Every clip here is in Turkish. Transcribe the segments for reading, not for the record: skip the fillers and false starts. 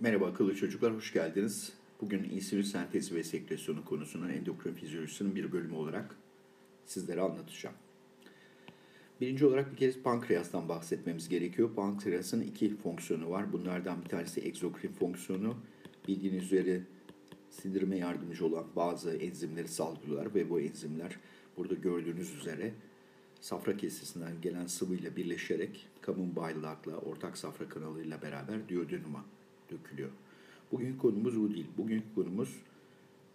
Merhaba akıllı çocuklar, hoş geldiniz. Bugün insülin sentezi ve sekresyonu konusunun endokrin fizyolojisinin bir bölümü olarak sizlere anlatacağım. Birinci olarak bir kez pankreastan bahsetmemiz gerekiyor. Pankreasın iki fonksiyonu var. Bunlardan bir tanesi egzokrin fonksiyonu. Bildiğiniz üzere sindirime yardımcı olan bazı enzimleri salgılar ve bu enzimler burada gördüğünüz üzere safra kesesinden gelen sıvıyla birleşerek Kamun Baylak'la ortak safra kanalıyla beraber duodenuma dökülüyor. Bugün konumuz bu değil. Bugün konumuz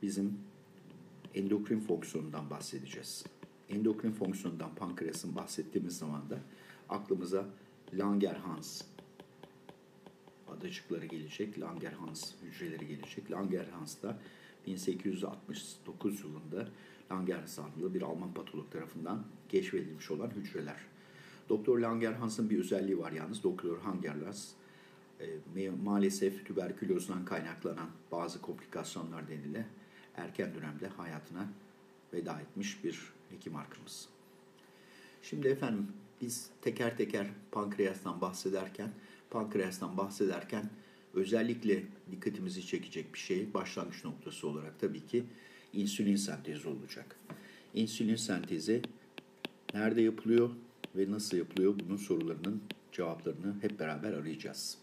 bizim endokrin fonksiyonundan bahsedeceğiz. Endokrin fonksiyonundan pankreasın bahsettiğimiz zaman da aklımıza Langerhans adacıkları gelecek, Langerhans hücreleri gelecek. Langerhans da 1869 yılında Langerhans adlı bir Alman patolog tarafından keşfedilmiş olan hücreler. Doktor Langerhans'ın bir özelliği var yalnız. Doktor Langerhans maalesef tüberkülozdan kaynaklanan bazı komplikasyonlar nedeniyle erken dönemde hayatına veda etmiş bir hekim arkadaşımız. Şimdi efendim biz teker teker pankreastan bahsederken özellikle dikkatimizi çekecek bir şey başlangıç noktası olarak tabii ki insülin sentezi olacak. İnsülin sentezi nerede yapılıyor ve nasıl yapılıyor? Bunun sorularının cevaplarını hep beraber arayacağız.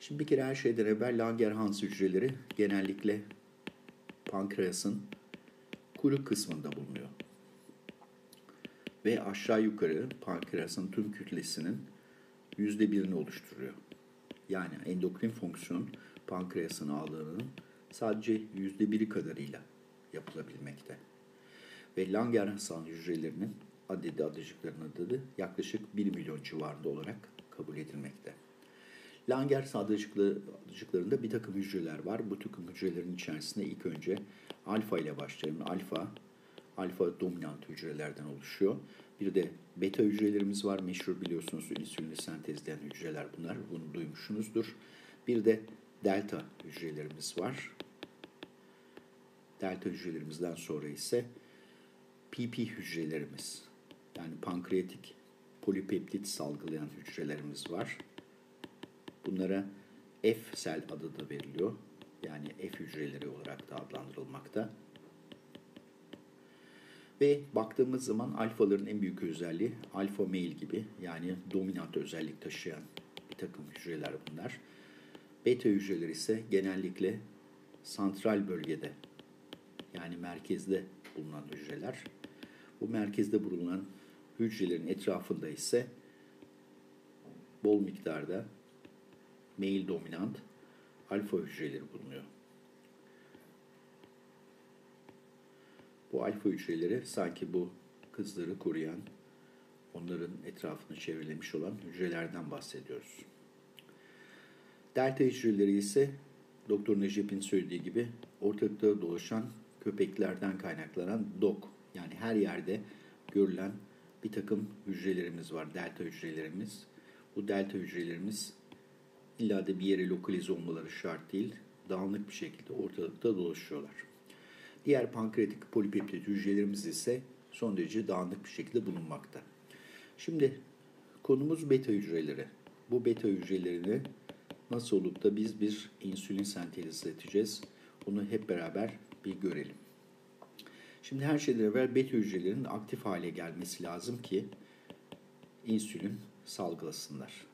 Şimdi bir kere her şeyden evvel Langerhans hücreleri genellikle pankreasın kuru kısmında bulunuyor. Ve aşağı yukarı pankreasın tüm kütlesinin %1'ini oluşturuyor. Yani endokrin fonksiyon pankreasın ağlarının sadece %1'i kadarıyla yapılabilmekte. Ve Langerhans hücrelerinin adacıklarının adı yaklaşık 1 milyon civarında olarak kabul edilmekte. Langerhans adacıklarında bir takım hücreler var. Bu takım hücrelerin içerisinde ilk önce alfa ile başlayalım. Alfa dominant hücrelerden oluşuyor. Bir de beta hücrelerimiz var. Meşhur biliyorsunuz insülini sentezleyen hücreler bunlar. Bunu duymuşsunuzdur. Bir de delta hücrelerimiz var. Delta hücrelerimizden sonra ise PP hücrelerimiz. Yani pankreatik polipeptit salgılayan hücrelerimiz var. Bunlara F sel adı da veriliyor. Yani F hücreleri olarak da adlandırılmakta. Ve baktığımız zaman alfaların en büyük özelliği alfa male gibi yani dominant özellik taşıyan bir takım hücreler bunlar. Beta hücreler ise genellikle santral bölgede yani merkezde bulunan hücreler. Bu merkezde bulunan hücrelerin etrafında ise bol miktarda male dominant alfa hücreleri bulunuyor. Bu alfa hücreleri sanki bu kızları koruyan, onların etrafını çevrelemiş olan hücrelerden bahsediyoruz. Delta hücreleri ise Doktor Necip'in söylediği gibi ortalıkta dolaşan köpeklerden kaynaklanan dok. Yani her yerde görülen bir takım hücrelerimiz var, delta hücrelerimiz. Bu delta hücrelerimiz illa da bir yere lokalize olmaları şart değil, dağınık bir şekilde ortalıkta dolaşıyorlar. Diğer pankreatik polipeptit hücrelerimiz ise son derece dağınık bir şekilde bulunmakta. Şimdi konumuz beta hücreleri. Bu beta hücrelerini nasıl olup da biz bir insülin sentezleteceğiz? Bunu hep beraber bir görelim. Şimdi her şeyden evvel beta hücrelerinin aktif hale gelmesi lazım ki insülin salgılasınlar.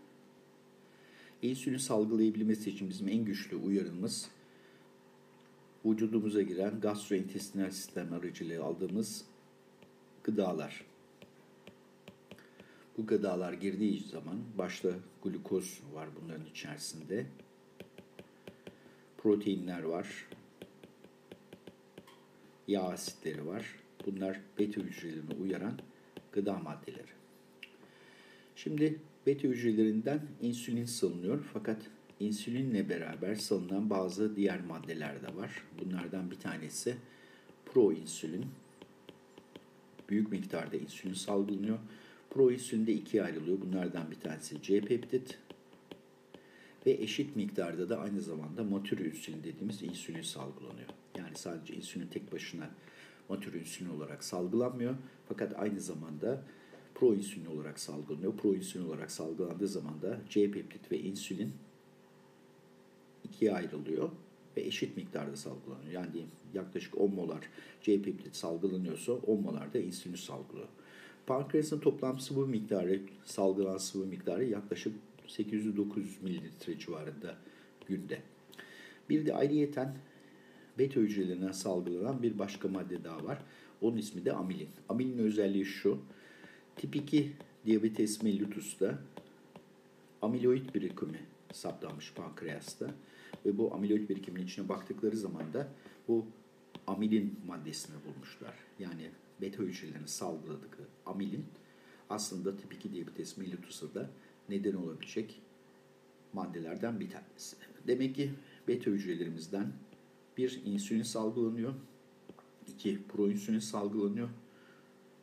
İnsülin salgılayabilmesi için bizim en güçlü uyarımız vücudumuza giren gastrointestinal sistem aracılığıyla aldığımız gıdalar. Bu gıdalar girdiği zaman başta glukoz var bunların içerisinde. Proteinler var. Yağ asitleri var. Bunlar beta hücrelerini uyaran gıda maddeleri. Şimdi beta hücrelerinden insülin salınıyor fakat insülinle beraber salınan bazı diğer maddeler de var. Bunlardan bir tanesi proinsülin. Büyük miktarda insülin salgılanıyor. Proinsülin de ikiye ayrılıyor. Bunlardan bir tanesi C-peptit ve eşit miktarda da aynı zamanda matürinsülin dediğimiz insülin salgılanıyor. Yani sadece insülin tek başına matürinsülin olarak salgılanmıyor fakat aynı zamanda proinsülin olarak salgılanıyor. Proinsülin olarak salgılandığı zaman da C-peptit ve insülin ikiye ayrılıyor ve eşit miktarda salgılanıyor. Yani yaklaşık 10 molar C-peptit salgılanıyorsa 10 molar da insülin salgılıyor. Pankreasın toplam sıvı miktarı, salgılanan sıvı miktarı yaklaşık 800-900 mililitre civarında günde. Bir de ayrıyeten beta hücrelerinden salgılanan bir başka madde daha var. Onun ismi de amilin. Amilin özelliği şu: tip 2 diabetes mellitus'ta amiloid birikimi saptanmış pankreasta ve bu amiloid birikiminin içine baktıkları zaman da bu amilin maddesini bulmuşlar. Yani beta hücrelerin salgıladığı amilin aslında tip 2 diabetes mellitus'a da neden olabilecek maddelerden bir tanesi. Demek ki beta hücrelerimizden bir, insülin salgılanıyor. 2, proinsülin salgılanıyor.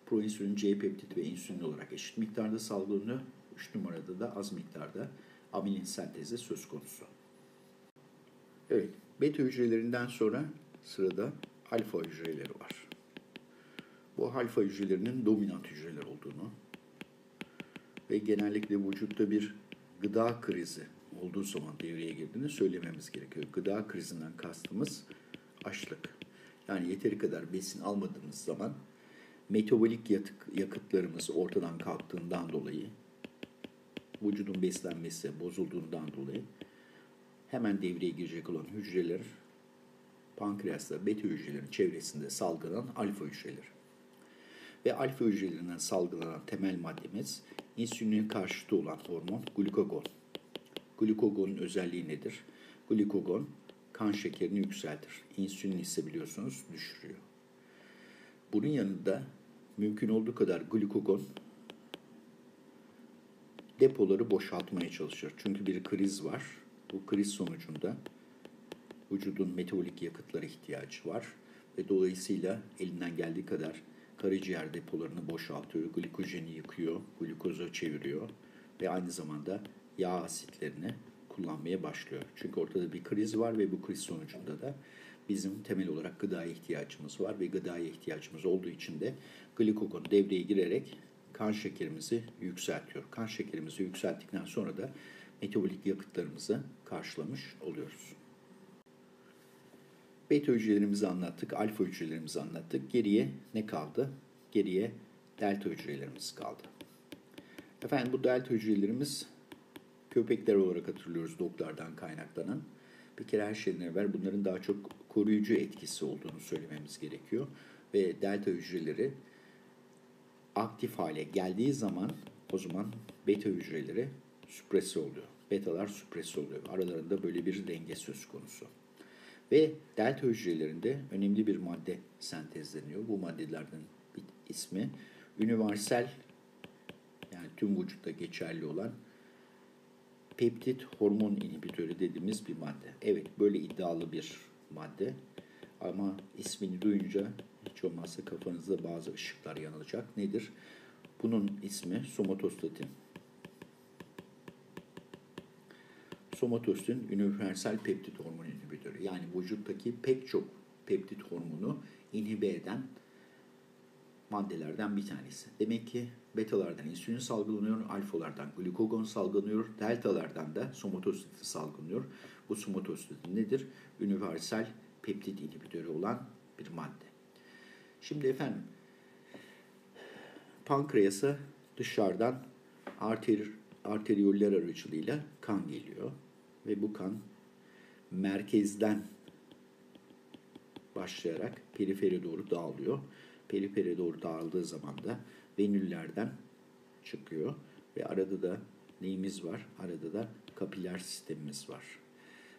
Proinsülin C-peptit ve insülin olarak eşit miktarda salgılanıyor. 3 numarada da az miktarda amilin sentezi söz konusu. Evet, beta hücrelerinden sonra sırada alfa hücreleri var. Bu alfa hücrelerinin dominant hücreler olduğunu ve genellikle vücutta bir gıda krizi olduğu zaman devreye girdiğini söylememiz gerekiyor. Gıda krizinden kastımız açlık. Yani yeteri kadar besin almadığımız zaman metabolik yakıtlarımız ortadan kalktığından dolayı, vücudun beslenmesi bozulduğundan dolayı hemen devreye girecek olan hücreler pankreasla beta hücrelerin çevresinde salgılanan alfa hücreleri. Ve alfa hücrelerinden salgılanan temel maddemiz insülinin karşıtı olan hormon glukagon. Glukagonun özelliği nedir? Glukagon kan şekerini yükseltir. İnsülin ise biliyorsunuz düşürüyor. Bunun yanında mümkün olduğu kadar glukagon depoları boşaltmaya çalışır. Çünkü bir kriz var. Bu kriz sonucunda vücudun metabolik yakıtlara ihtiyacı var. Ve dolayısıyla elinden geldiği kadar karaciğer depolarını boşaltıyor, glikojeni yıkıyor, glukoza çeviriyor ve aynı zamanda yağ asitlerini kullanmaya başlıyor. Çünkü ortada bir kriz var ve bu kriz sonucunda da bizim temel olarak gıdaya ihtiyacımız var ve gıdaya ihtiyacımız olduğu için de glukagon devreye girerek kan şekerimizi yükseltiyor. Kan şekerimizi yükselttikten sonra da metabolik yakıtlarımızı karşılamış oluyoruz. Beta hücrelerimizi anlattık, alfa hücrelerimizi anlattık. Geriye ne kaldı? Geriye delta hücrelerimiz kaldı. Efendim, bu delta hücrelerimiz köpekler olarak hatırlıyoruz doklardan kaynaklanan. Bir kere her şeyden evvel bunların daha çok koruyucu etkisi olduğunu söylememiz gerekiyor. Ve delta hücreleri aktif hale geldiği zaman o zaman beta hücreleri süpresi oluyor. Betalar süpresi oluyor. Aralarında böyle bir denge söz konusu. Ve delta hücrelerinde önemli bir madde sentezleniyor. Bu maddelerden bir ismi universal, yani tüm vücutta geçerli olan peptit hormon inhibitörü dediğimiz bir madde. Evet, böyle iddialı bir madde ama ismini duyunca hiç olmazsa kafanızda bazı ışıklar yanılacak. Nedir? Bunun ismi somatostatin. Somatostatin universal peptit hormon inhibitörü. Yani vücuttaki pek çok peptit hormonu inhibe eden maddelerden bir tanesi. Demek ki betalardan insülin salgılanıyor, alfalardan glukagon salgılanıyor, deltalardan da somatostatin salgılanıyor. Bu somatostatin nedir? Universal peptit inhibitörü olan bir madde. Şimdi efendim, pankreasa dışarıdan arteriyoller aracılığıyla kan geliyor ve bu kan merkezden başlayarak periferiye doğru dağılıyor. Periferiye doğru dağıldığı zaman da venüllerden çıkıyor ve arada da neyimiz var? Arada da kapiler sistemimiz var.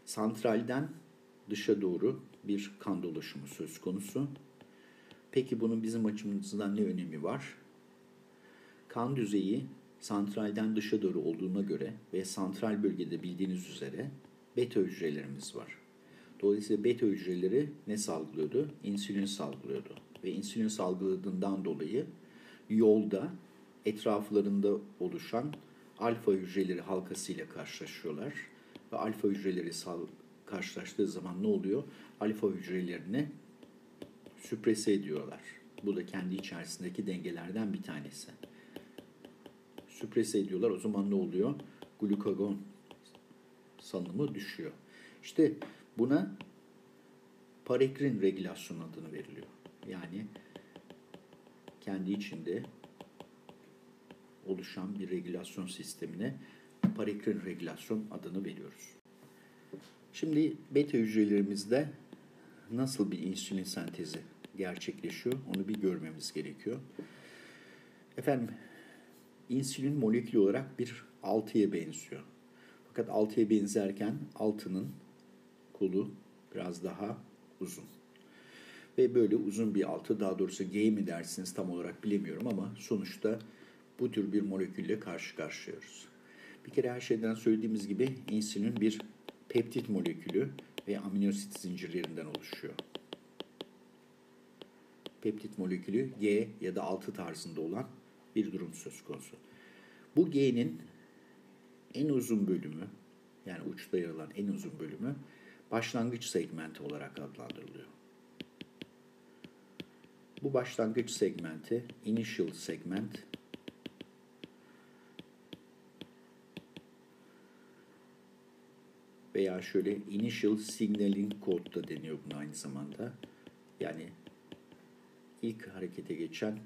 Santralden dışa doğru bir kan dolaşımı söz konusu. Peki bunun bizim açımızdan ne önemi var? Kan düzeyi santralden dışa doğru olduğuna göre ve santral bölgede bildiğiniz üzere beta hücrelerimiz var. Dolayısıyla beta hücreleri ne salgılıyordu? İnsülin salgılıyordu. Ve insülin salgıladığından dolayı yolda etraflarında oluşan alfa hücreleri halkasıyla karşılaşıyorlar. Ve alfa hücreleri karşılaştığı zaman ne oluyor? Alfa hücrelerini süprese ediyorlar. Bu da kendi içerisindeki dengelerden bir tanesi. Süprese ediyorlar. O zaman ne oluyor? Glukagon salınımı düşüyor. İşte buna parekrin regülasyonu adını veriliyor. Yani kendi içinde oluşan bir regülasyon sistemine parekrin regülasyon adını veriyoruz. Şimdi beta hücrelerimizde nasıl bir insülin sentezi gerçekleşiyor onu bir görmemiz gerekiyor. Efendim, insülin molekül olarak bir 6'ya benziyor. Fakat 6'ya benzerken 6'nın kolu biraz daha uzun. Ve böyle uzun bir 6, daha doğrusu G mi dersiniz tam olarak bilemiyorum ama sonuçta bu tür bir molekülle karşı karşıyayız. Bir kere her şeyden söylediğimiz gibi insülin bir peptit molekülü ve aminosit zincirlerinden oluşuyor. Peptit molekülü G ya da 6 tarzında olan bir durum söz konusu. Bu G'nin en uzun bölümü, yani uçta yer alan en uzun bölümü başlangıç segmenti olarak adlandırılıyor. Bu başlangıç segmenti, initial segment, veya şöyle initial signaling code da deniyor buna aynı zamanda. Yani ilk harekete geçen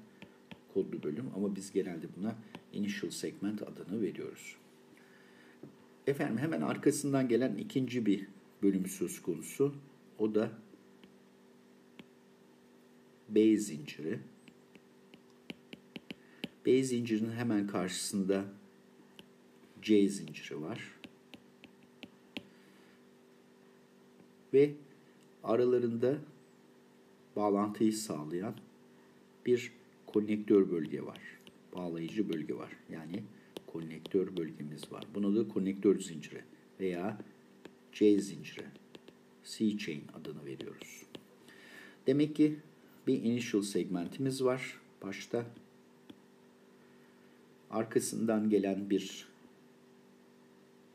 kodlu bölüm ama biz genelde buna initial segment adını veriyoruz. Efendim, hemen arkasından gelen ikinci bir bölüm söz konusu. O da B zinciri. B zincirinin hemen karşısında C zinciri var. Ve aralarında bağlantıyı sağlayan bir konnektör bölge var. Bağlayıcı bölge var. Yani konnektör bölgemiz var. Buna da konnektör zinciri veya C zinciri, C-chain adını veriyoruz. Demek ki bir initial segmentimiz var başta. Arkasından gelen bir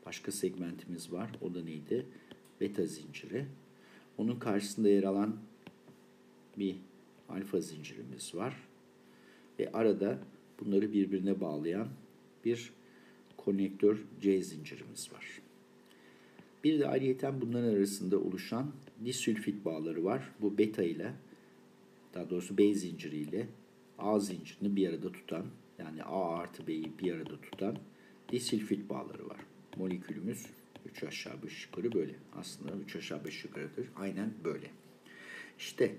başka segmentimiz var. O da neydi? Beta zinciri. Onun karşısında yer alan bir alfa zincirimiz var. Ve arada bunları birbirine bağlayan bir konnektör C zincirimiz var. Bir de ayrıyeten bunların arasında oluşan disülfit bağları var. Bu beta ile, daha doğrusu B zinciri ile A zincirini bir arada tutan, yani A artı B'yi bir arada tutan disülfit bağları var. Molekülümüz 3 aşağı 5 yukarı böyle. Aslında 3 aşağı 5 yukarıdır. Aynen böyle. İşte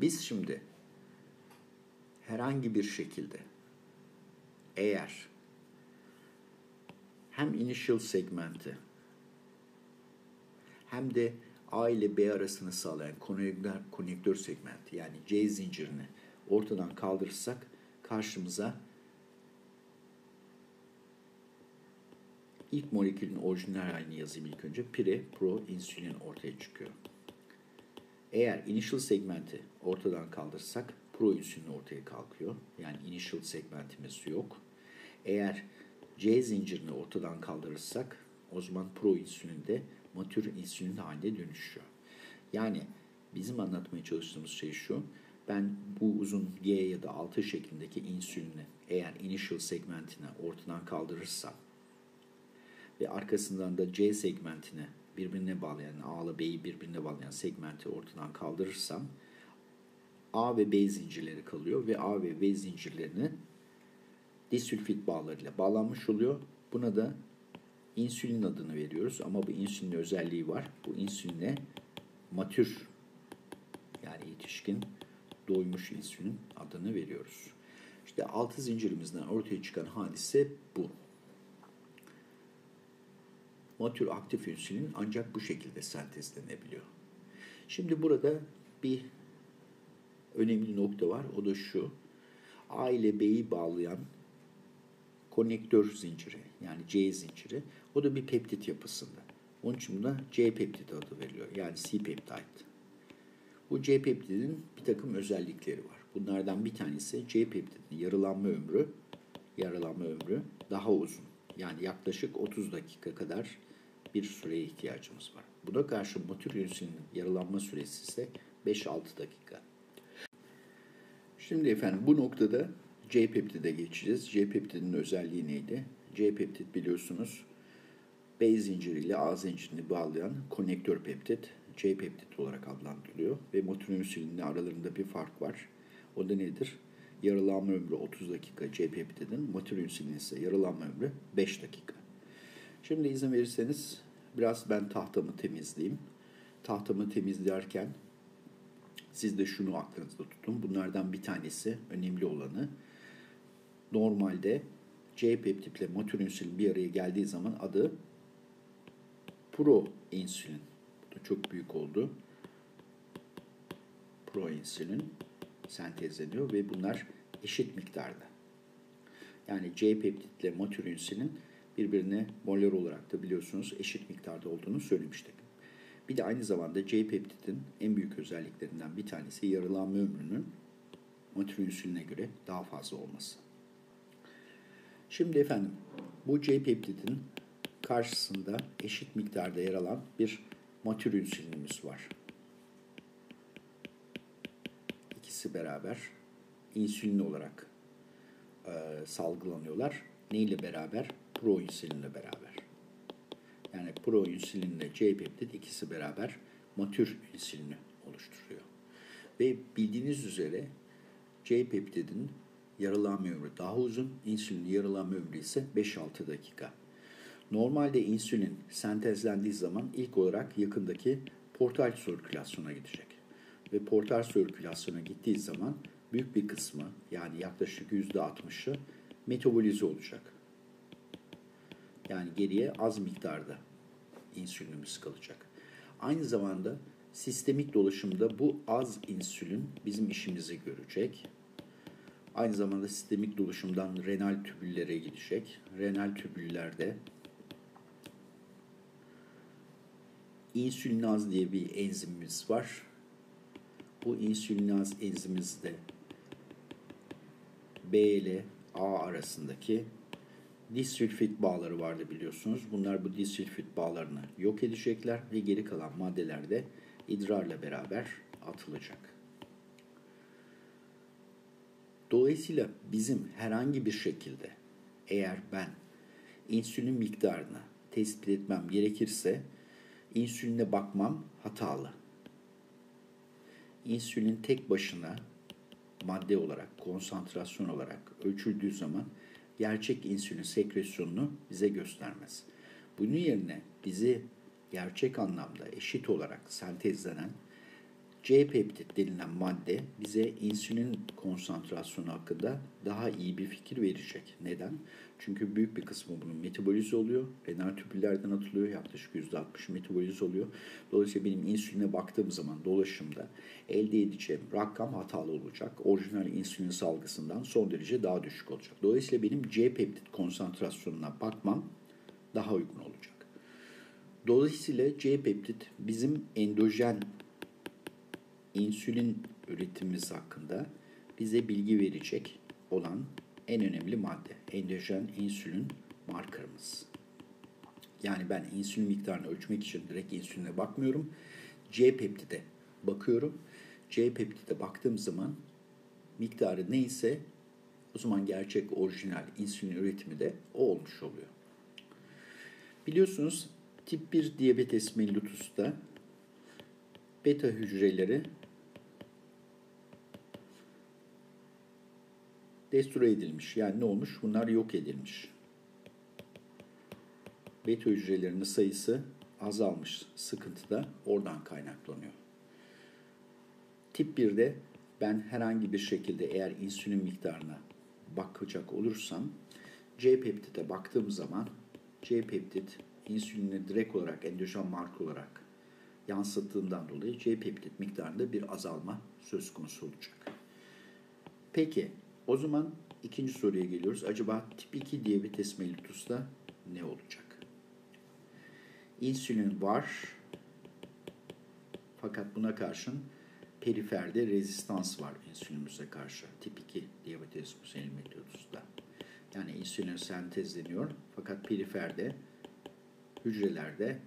biz şimdi herhangi bir şekilde eğer hem initial segmenti hem de A ile B arasını sağlayan konnektör segmenti, yani C zincirini ortadan kaldırırsak karşımıza ilk molekülün orijinal halini yazayım ilk önce. Pire, pro, insülin ortaya çıkıyor. Eğer initial segmenti ortadan kaldırırsak proinsülin ortaya kalkıyor. Yani initial segmentimiz yok. Eğer C zincirini ortadan kaldırırsak o zaman proinsülin de matür insülin haline dönüşüyor. Yani bizim anlatmaya çalıştığımız şey şu. Ben bu uzun G ya da 6 şeklindeki insülini eğer initial segmentini ortadan kaldırırsam ve arkasından da C segmentini birbirine bağlayan, A ile B'yi birbirine bağlayan segmenti ortadan kaldırırsam A ve B zincirleri kalıyor ve A ve B zincirlerini disülfit bağlarıyla bağlanmış oluyor. Buna da insülin adını veriyoruz ama bu insülinin özelliği var. Bu insüline matür, yani yetişkin, doymuş insülin adını veriyoruz. İşte 6 zincirimizden ortaya çıkan hadise bu. Matür aktif insülin ancak bu şekilde sentezlenebiliyor. Şimdi burada bir önemli nokta var. O da şu. A ile B'yi bağlayan konnektör zinciri, yani C zinciri. O da bir peptit yapısında. Onun için buna C peptit adı veriliyor. Yani C-peptide. Bu C peptidin bir takım özellikleri var. Bunlardan bir tanesi C peptidin yaralanma ömrü daha uzun. Yani yaklaşık 30 dakika kadar bir süreye ihtiyacımız var. Buna karşı matür insülinin yaralanma süresi ise 5-6 dakika. Şimdi efendim bu noktada C-peptide geçeceğiz. C-peptidin özelliği neydi? C-peptid biliyorsunuz B zinciriyle A zincirini bağlayan konnektör peptit, C peptit olarak adlandırılıyor ve motor insülinle aralarında bir fark var. O da nedir? Yarılanma ömrü 30 dakika C peptidin, motor insülinin ise yarılanma ömrü 5 dakika. Şimdi izin verirseniz biraz ben tahtamı temizleyeyim. Tahtamı temizlerken siz de şunu aklınızda tutun. Bunlardan bir tanesi önemli olanı. Normalde C-peptit ile motor insülin bir araya geldiği zaman adı proinsülin. Bu da çok büyük oldu. Proinsülin sentezleniyor ve bunlar eşit miktarda. Yani C-peptit ile motor insülin birbirine molar olarak da biliyorsunuz eşit miktarda olduğunu söylemiştik. Bir de aynı zamanda C-peptidin en büyük özelliklerinden bir tanesi yarılanma ömrünün motor insüline göre daha fazla olması. Şimdi efendim bu C-peptidin karşısında eşit miktarda yer alan bir motor insülinimiz var. İkisi beraber insülin olarak salgılanıyorlar. Ne ile beraber? Proinsülinle beraber. Yani proinsülinle C-peptit ikisi beraber matür insülini oluşturuyor. Ve bildiğiniz üzere C-peptidin yarılanma ömrü daha uzun, insülinin yarılanma ömrü ise 5-6 dakika. Normalde insülin sentezlendiği zaman ilk olarak yakındaki portal sirkülasyona gidecek. Ve portal sirkülasyona gittiği zaman büyük bir kısmı, yani yaklaşık %60'ı metabolize olacak. Yani geriye az miktarda insülinimiz kalacak. Aynı zamanda sistemik dolaşımda bu az insülin bizim işimizi görecek. Aynı zamanda sistemik dolaşımdan renal tübüllere gidecek. Renal tübüllerde insülinaz diye bir enzimimiz var. Bu insülinaz enzimimizde B ile A arasındaki disülfit bağları vardı biliyorsunuz. Bunlar bu disülfit bağlarını yok edecekler ve geri kalan maddeler de idrarla beraber atılacak. Dolayısıyla bizim herhangi bir şekilde eğer ben insülin miktarını tespit etmem gerekirse insüline bakmam hatalı. İnsülin tek başına madde olarak, konsantrasyon olarak ölçüldüğü zaman gerçek insülin sekresyonunu bize göstermez. Bunun yerine bizi gerçek anlamda eşit olarak sentezlenen C-peptit denilen madde bize insülin konsantrasyonu hakkında daha iyi bir fikir verecek. Neden? Çünkü büyük bir kısmı bunun metabolize oluyor. Renal tübüllerden atılıyor. Yaklaşık %60 metabolize oluyor. Dolayısıyla benim insüline baktığım zaman dolaşımda elde edeceğim rakam hatalı olacak. Orijinal insülin salgısından son derece daha düşük olacak. Dolayısıyla benim C-peptit konsantrasyonuna bakmam daha uygun olacak. Dolayısıyla C-peptit bizim endojen insülin üretimimiz hakkında bize bilgi verecek olan en önemli madde. Endojen insülin markerımız. Yani ben insülin miktarını ölçmek için direkt insüline bakmıyorum. C-peptide bakıyorum. C-peptide baktığım zaman miktarı neyse o zaman gerçek orijinal insülin üretimi de o olmuş oluyor. Biliyorsunuz tip 1 diyabetes mellitus'ta beta hücreleri destroy edilmiş. Yani ne olmuş? Bunlar yok edilmiş. Beta hücrelerinin sayısı azalmış. Sıkıntı da oradan kaynaklanıyor. Tip 1'de ben herhangi bir şekilde eğer insülin miktarına bakacak olursam C-peptit'e baktığım zaman C-peptit insülini direkt olarak endojen marker olarak yansıttığından dolayı C-peptit miktarında bir azalma söz konusu olacak. Peki o zaman ikinci soruya geliyoruz. Acaba tip 2 diyabetes mellitus'ta ne olacak? İnsülin var fakat buna karşın periferde rezistans var insülinimize karşı. Tip 2 diyabetes mellitus'ta. Yani insülin sentezleniyor fakat periferde hücrelerde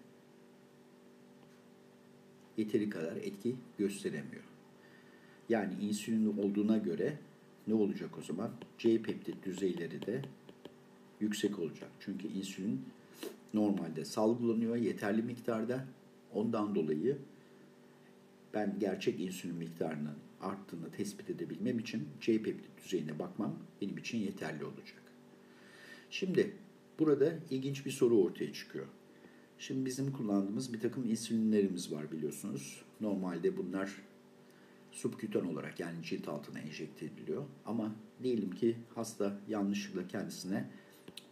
yeteri kadar etki gösteremiyor. Yani insülin olduğuna göre ne olacak o zaman? C-peptit düzeyleri de yüksek olacak. Çünkü insülin normalde salgılanıyor yeterli miktarda. Ondan dolayı ben gerçek insülin miktarının arttığını tespit edebilmem için C-peptit düzeyine bakmam benim için yeterli olacak. Şimdi burada ilginç bir soru ortaya çıkıyor. Şimdi bizim kullandığımız bir takım insülinlerimiz var biliyorsunuz. Normalde bunlar subkütan olarak yani cilt altına enjekte ediliyor. Ama diyelim ki hasta yanlışlıkla kendisine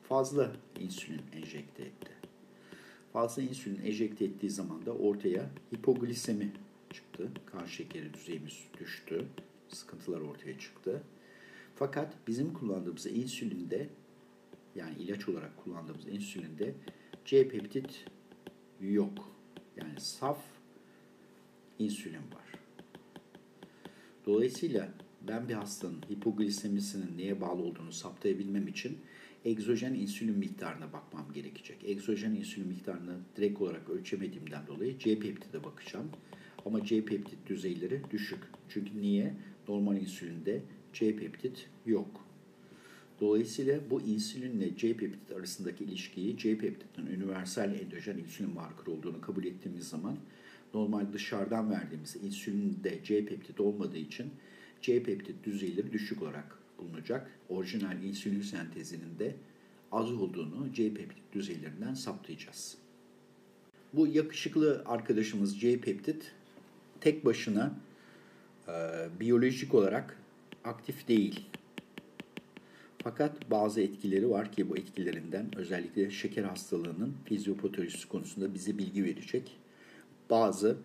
fazla insülin enjekte etti. Fazla insülin enjekte ettiği zaman da ortaya hipoglisemi çıktı. Kan şekeri düzeyimiz düştü. Sıkıntılar ortaya çıktı. Fakat bizim kullandığımız insülinde yani ilaç olarak kullandığımız insülinde C-peptit yok. Yani saf insülin var. Dolayısıyla ben bir hastanın hipoglisemisinin neye bağlı olduğunu saptayabilmem için egzojen insülin miktarına bakmam gerekecek. Egzojen insülin miktarını direkt olarak ölçemediğimden dolayı C-peptit'e bakacağım. Ama C-peptit düzeyleri düşük. Çünkü niye? Normal insülinde C-peptit yok. Dolayısıyla bu insülinle C-peptit arasındaki ilişkiyi C-peptit'in universal endojen insülin markörü olduğunu kabul ettiğimiz zaman normal dışarıdan verdiğimiz insülinde C-peptit olmadığı için C-peptit düzeyleri düşük olarak bulunacak. Orijinal insülin sentezinin de az olduğunu C-peptit düzeylerinden saptayacağız. Bu yakışıklı arkadaşımız C-peptit tek başına biyolojik olarak aktif değil. Fakat bazı etkileri var ki bu etkilerinden özellikle şeker hastalığının fizyopatolojisi konusunda bize bilgi verecek bazı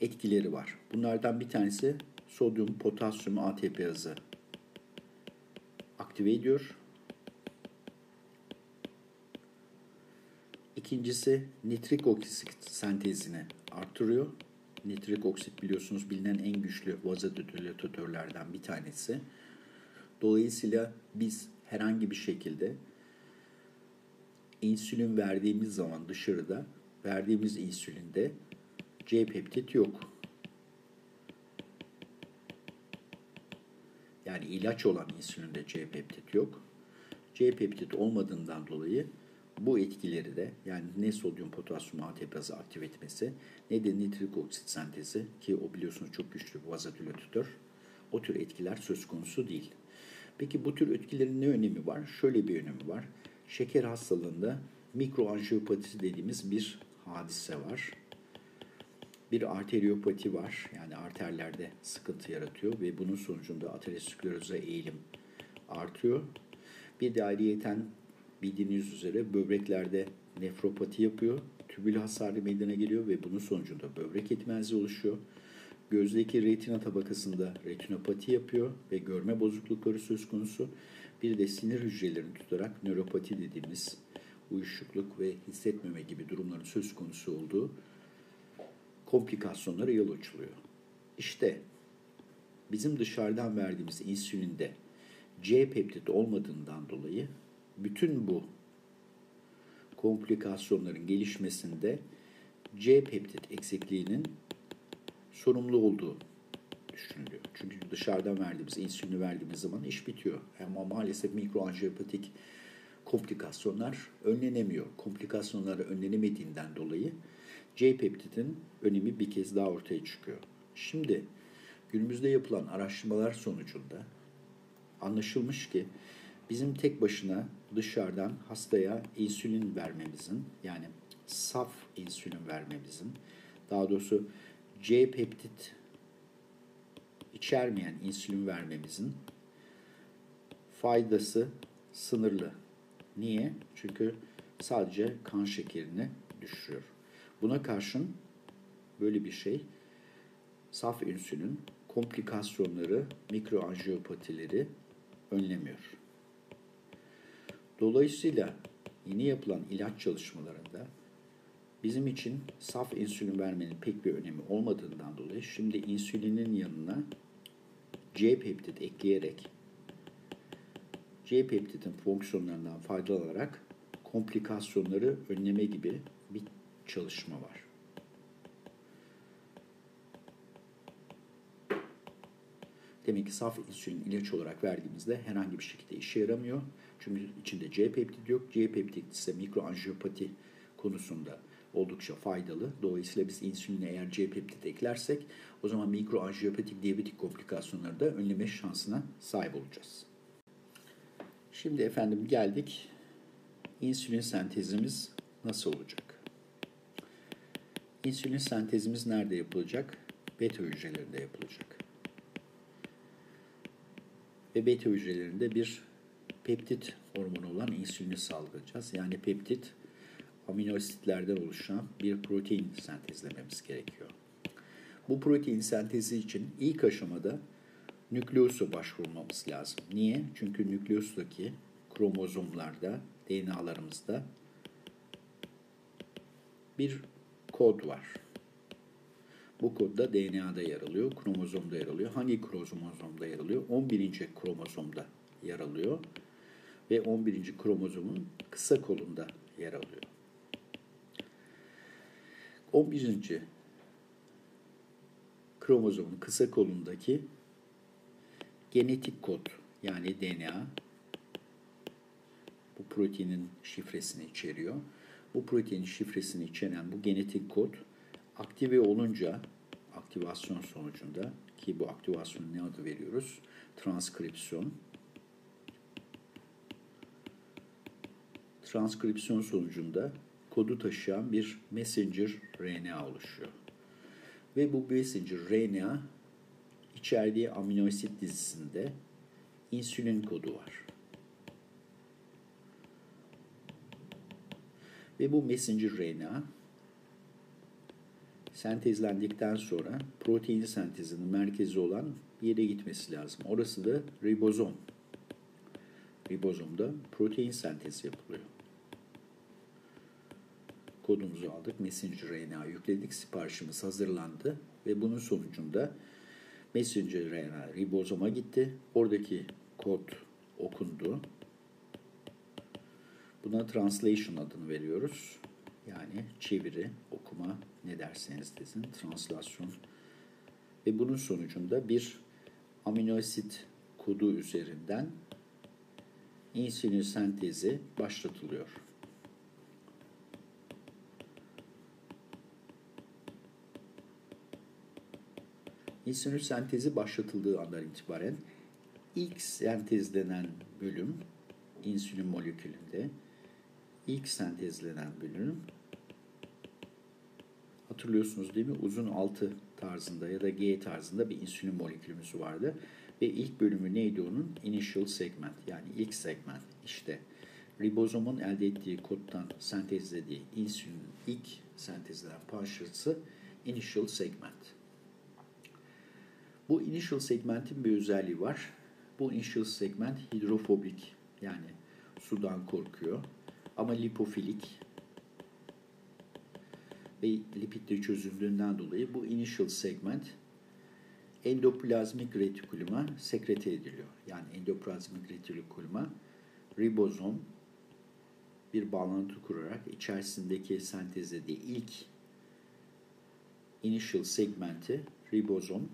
etkileri var. Bunlardan bir tanesi sodyum, potasyum, ATPazı aktive ediyor. İkincisi nitrik oksit sentezini arttırıyor. Nitrik oksit biliyorsunuz bilinen en güçlü vazodilatatörlerden bir tanesi. Dolayısıyla biz herhangi bir şekilde insülin verdiğimiz zaman dışarıda verdiğimiz insülinde C-peptit yok. Yani ilaç olan insülinde C-peptit yok. C-peptit olmadığından dolayı bu etkileri de yani ne sodyum potasyum ATPazı aktive etmesi ne de nitrik oksit sentezi ki o biliyorsunuz çok güçlü bir vazodilatatör o tür etkiler söz konusu değil. Peki bu tür etkilerin ne önemi var? Şöyle bir önemi var. Şeker hastalığında mikroanjiyopati dediğimiz bir hadise var. Bir arteriyopati var. Yani arterlerde sıkıntı yaratıyor ve bunun sonucunda ateroskleroza eğilim artıyor. Bir de ayrıyeten bildiğiniz üzere böbreklerde nefropati yapıyor. Tübül hasarı meydana geliyor ve bunun sonucunda böbrek yetmezliği oluşuyor. Gözdeki retina tabakasında retinopati yapıyor ve görme bozuklukları söz konusu. Bir de sinir hücrelerini tutarak nöropati dediğimiz uyuşukluk ve hissetmeme gibi durumların söz konusu olduğu komplikasyonlara yol açılıyor. İşte bizim dışarıdan verdiğimiz insülinde C-peptit olmadığından dolayı bütün bu komplikasyonların gelişmesinde C-peptit eksikliğinin sorumlu olduğu düşünülüyor. Çünkü dışarıdan verdiğimiz, insülini verdiğimiz zaman iş bitiyor. Ama maalesef mikroanjiyopatik komplikasyonlar önlenemiyor. Komplikasyonları önlenemediğinden dolayı C-peptit'in önemi bir kez daha ortaya çıkıyor. Şimdi günümüzde yapılan araştırmalar sonucunda anlaşılmış ki bizim tek başına dışarıdan hastaya insülin vermemizin yani saf insülin vermemizin daha doğrusu C-peptit içermeyen insülin vermemizin faydası sınırlı. Niye? Çünkü sadece kan şekerini düşürüyor. Buna karşın böyle bir şey saf insülin komplikasyonları, mikroanjiyopatileri önlemiyor. Dolayısıyla yeni yapılan ilaç çalışmalarında bizim için saf insülin vermenin pek bir önemi olmadığından dolayı şimdi insülinin yanına C-peptit ekleyerek C-peptitin fonksiyonlarından faydalanarak komplikasyonları önleme gibi bir çalışma var. Demek ki saf insülin ilaç olarak verdiğimizde herhangi bir şekilde işe yaramıyor. Çünkü içinde C-peptit yok. C-peptit ise mikroanjiyopati konusunda oldukça faydalı. Dolayısıyla biz insüline eğer C-peptit eklersek o zaman mikroanjiyopatik diyabetik komplikasyonları da önleme şansına sahip olacağız. Şimdi efendim geldik. İnsülin sentezimiz nasıl olacak? İnsülin sentezimiz nerede yapılacak? Beta hücrelerinde yapılacak. Ve beta hücrelerinde bir peptit hormonu olan insülini salgılayacağız. Yani peptit amino asitlerden oluşan bir protein sentezlememiz gerekiyor. Bu protein sentezi için ilk aşamada nükleosa başvurmamız lazım. Niye? Çünkü nükleostaki kromozomlarda, DNA'larımızda bir kod var. Bu kodda DNA'da yer alıyor, kromozomda yer alıyor. Hangi kromozomda yer alıyor? 11. kromozomda yer alıyor ve 11. kromozomun kısa kolunda yer alıyor. 11. kromozomun kısa kolundaki genetik kod yani DNA bu proteinin şifresini içeriyor. Bu proteinin şifresini içeren bu genetik kod aktive olunca, aktivasyon sonucunda ki bu aktivasyonu ne adı veriyoruz? Transkripsiyon. Transkripsiyon sonucunda kodu taşıyan bir messenger RNA oluşuyor. Ve bu messenger RNA içerdiği amino asit dizisinde insülin kodu var. Ve bu messenger RNA sentezlendikten sonra protein sentezinin merkezi olan bir yere gitmesi lazım. Orası da ribozom. Ribozomda protein sentezi yapılıyor. Kodumuzu aldık, messenger RNA yükledik, siparişimiz hazırlandı ve bunun sonucunda messenger RNA ribozoma gitti. Oradaki kod okundu. Buna translation adını veriyoruz. Yani çeviri, okuma, ne derseniz desin, translasyon. Ve bunun sonucunda bir amino asit kodu üzerinden insülin sentezi başlatılıyor. İnsülin sentezi başlatıldığı andan itibaren ilk sentezlenen bölüm insülin molekülünde ilk sentezlenen bölüm hatırlıyorsunuz değil mi? Uzun 6 tarzında ya da G tarzında bir insülin molekülümüz vardı. Ve ilk bölümü neydi onun? Initial segment yani ilk segment. İşte ribozomun elde ettiği koddan sentezlediği insülinin ilk sentezlenen parçası initial segment. Bu initial segmentin bir özelliği var. Bu initial segment hidrofobik yani sudan korkuyor ama lipofilik ve lipidle çözüldüğünden dolayı bu initial segment endoplazmik retikuluma sekrete ediliyor. Yani endoplazmik retikuluma ribozom bir bağlantı kurarak içerisindeki sentezlediği ilk initial segmenti ribozom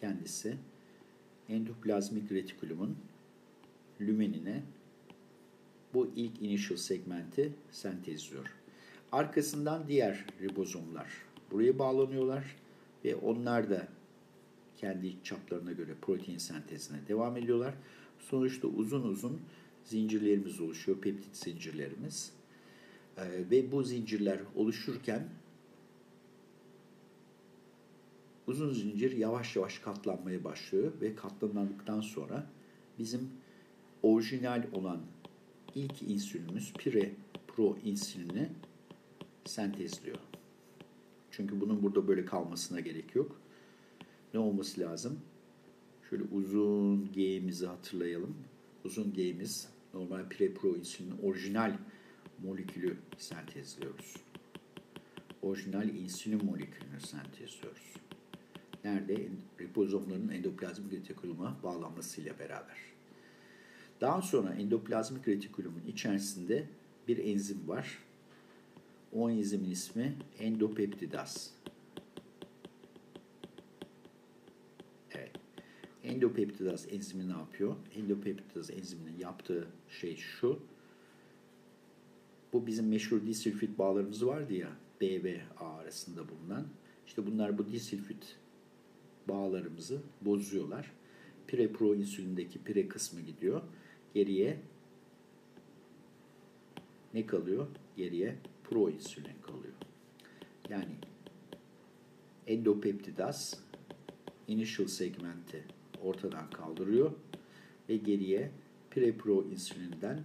kendisi endoplazmik retikulumun lümenine bu ilk initial segmenti sentezliyor. Arkasından diğer ribozomlar buraya bağlanıyorlar ve onlar da kendi çaplarına göre protein sentezine devam ediyorlar. Sonuçta uzun uzun zincirlerimiz oluşuyor, peptit zincirlerimiz. Ve bu zincirler oluşurken uzun zincir yavaş yavaş katlanmaya başlıyor ve katlandıktan sonra bizim orijinal olan ilk insülinimiz proinsülini sentezliyor. Çünkü bunun burada böyle kalmasına gerek yok. Ne olması lazım? Şöyle uzun G'mizi hatırlayalım. Uzun G'miz normal proinsülinin orijinal molekülü sentezliyoruz. Orijinal insülin molekülünü sentezliyoruz. Nerede? Ribozomların endoplazmik retikuluma bağlanmasıyla beraber. Daha sonra endoplazmik retikulumun içerisinde bir enzim var. O enzimin ismi endopeptidaz. Evet. Endopeptidaz enzimi ne yapıyor? Endopeptidaz enziminin yaptığı şey şu. Bu bizim meşhur disulfit bağlarımız vardı ya, B ve A arasında bulunan. İşte bunlar bu disulfit bağlarımızı bozuyorlar. Pre-proinsülindeki pre kısmı gidiyor. Geriye ne kalıyor? Geriye proinsülin kalıyor. Yani endopeptidaz initial segmenti ortadan kaldırıyor ve geriye pre-proinsülinden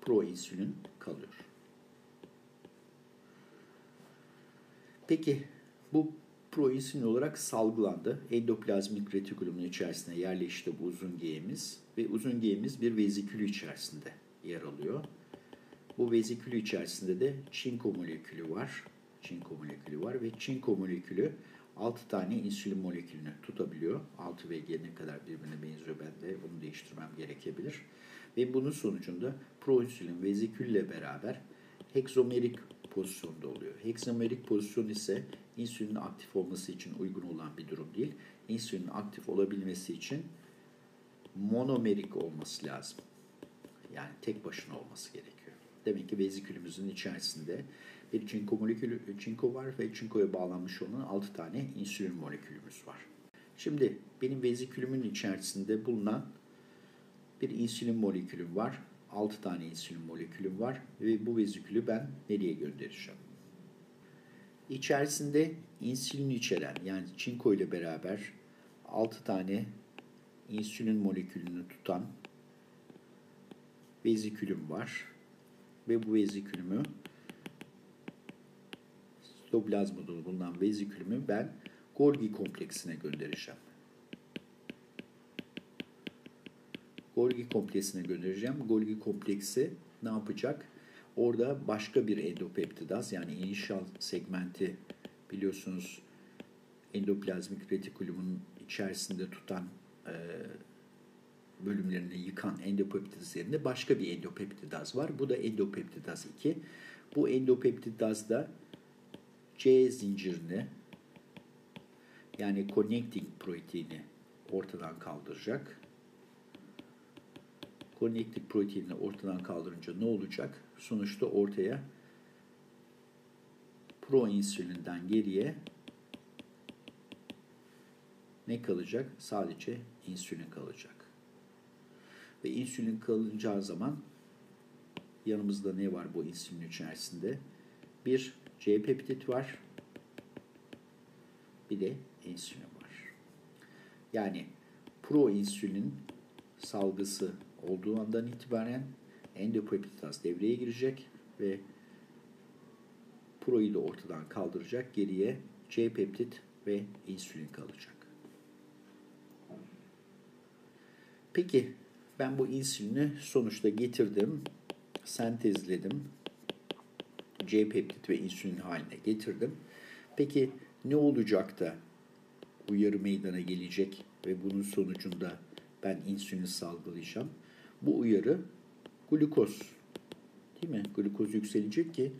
proinsülin kalıyor. Peki bu proinsülin olarak salgılandı. Endoplazmik retikulumun içerisine yerleşti bu uzungeyimiz ve uzungeyimiz bir vezikülü içerisinde yer alıyor. Bu vezikülü içerisinde de çinko molekülü var. Çinko molekülü var ve çinko molekülü 6 tane insülin molekülünü tutabiliyor. 6 ve G ne kadar birbirine benziyor, ben de bunu değiştirmem gerekebilir. Ve bunun sonucunda proinsülin vezikülle beraber heksomerik pozisyonda oluyor. Heksomerik pozisyon ise insülinin aktif olması için uygun olan bir durum değil. İnsülinin aktif olabilmesi için monomerik olması lazım. Yani tek başına olması gerekiyor. Demek ki vezikülümüzün içerisinde bir çinko molekülü, çinko var ve çinkoya bağlanmış olan 6 tane insülin molekülümüz var. Şimdi benim vezikülümün içerisinde bulunan bir insülin molekülüm var. 6 tane insülin molekülüm var ve bu vezikülü ben nereye göndereceğim? İçerisinde insülin içeren, yani çinko ile beraber 6 tane insülin molekülünü tutan vezikülüm var. Ve bu vezikülümü, sitoplazmada bulunan vezikülümü ben Golgi kompleksine göndereceğim. Golgi kompleksine göndereceğim. Golgi kompleksi ne yapacak? Orada başka bir endopeptidaz, yani initial segmenti biliyorsunuz endoplazmik retikulumun içerisinde tutan bölümlerini yıkan endopeptidaz yerine başka bir endopeptidaz var. Bu da endopeptidaz 2. Bu endopeptidaz da C zincirini, yani connecting proteini ortadan kaldıracak. Connecting proteinini ortadan kaldırınca ne olacak? Sonuçta ortaya proinsülinden geriye ne kalacak? Sadece insülin kalacak. Ve insülin kalınacağı zaman yanımızda ne var bu insülin içerisinde? Bir C-peptit var. Bir de insülin var. Yani proinsülin salgısı olduğu andan itibaren endopeptidaz devreye girecek ve proyu da ortadan kaldıracak. Geriye C-peptit ve insülin kalacak. Peki ben bu insülini sonuçta getirdim, sentezledim. C-peptit ve insülin haline getirdim. Peki ne olacak da uyarı meydana gelecek ve bunun sonucunda ben insülini salgılayacağım? Bu uyarı glukoz, değil mi? Glukoz yükselecek ki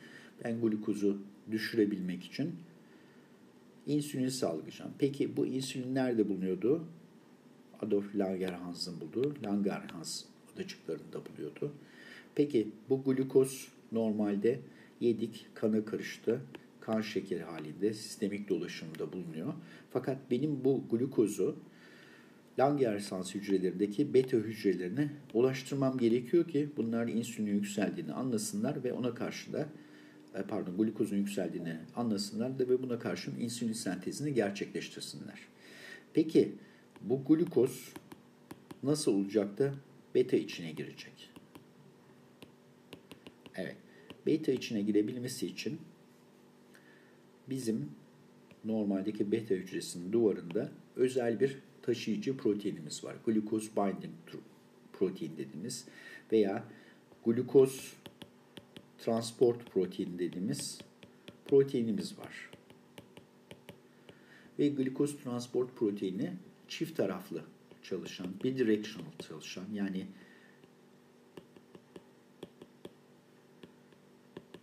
ben glukozu düşürebilmek için insülini salgılayacağım. Peki bu insülin nerede bulunuyordu? Adolf Langerhans'ın bulduğu Langerhans adacıklarında buluyordu. Peki bu glukoz normalde yedik, kana karıştı, kan şekeri halinde sistemik dolaşımda bulunuyor. Fakat benim bu glukozu Langerhans hücrelerindeki beta hücrelerine ulaştırmam gerekiyor ki bunlar insülinin yükseldiğini anlasınlar ve ona karşı da glukozun yükseldiğini anlasınlar da ve buna karşın insülin sentezini gerçekleştirsinler. Peki bu glukoz nasıl olacak da beta içine girecek? Evet, beta içine girebilmesi için bizim normaldeki beta hücresinin duvarında özel bir taşıyıcı proteinimiz var. Glukoz binding protein dediğimiz veya glukoz transport protein dediğimiz proteinimiz var. Ve glukoz transport proteini çift taraflı çalışan, bidirectional çalışan, yani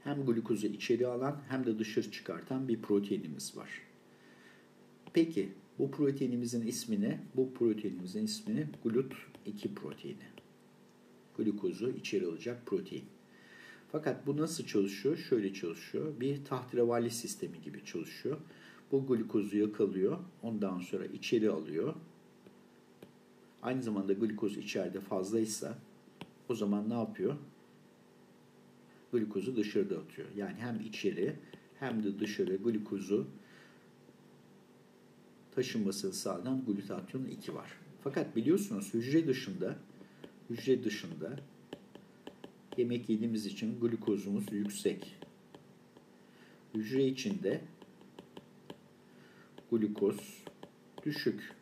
hem glukozu içeri alan hem de dışarı çıkartan bir proteinimiz var. Peki bu proteinimizin ismi ne? Bu proteinimizin ismini GLUT2 proteini. Glukozu içeri alacak protein. Fakat bu nasıl çalışıyor? Şöyle çalışıyor. Bir tahterevalli sistemi gibi çalışıyor. Bu glukozu yakalıyor. Ondan sonra içeri alıyor. Aynı zamanda glukoz içeride fazlaysa o zaman ne yapıyor? Glukozu dışarıda atıyor. Yani hem içeri hem de dışarı glukozu taşınmasını sağlayan glutatyon 2 var. Fakat biliyorsunuz hücre dışında yemek yediğimiz için glukozumuz yüksek. Hücre içinde glukoz düşük.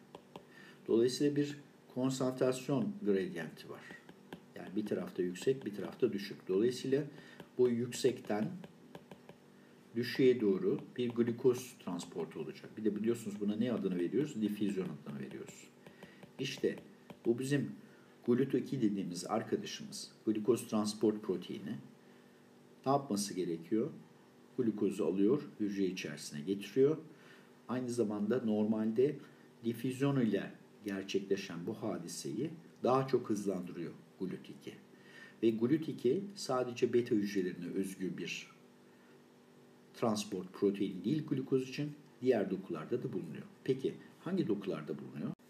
Dolayısıyla bir konsantrasyon gradiyenti var. Yani bir tarafta yüksek, bir tarafta düşük. Dolayısıyla bu yüksekten düşüğe doğru bir glukoz transportu olacak. Bir de biliyorsunuz buna ne adını veriyoruz? Difüzyon adını veriyoruz. İşte bu bizim GLUT2 dediğimiz arkadaşımız, glukoz transport proteini ne yapması gerekiyor? Glukozu alıyor, hücre içerisine getiriyor. Aynı zamanda normalde difüzyon ile gerçekleşen bu hadiseyi daha çok hızlandırıyor GLUT2. Ve GLUT2 sadece beta hücrelerine özgü bir transport proteini değil glukoz için, diğer dokularda da bulunuyor. Peki hangi dokularda bulunuyor?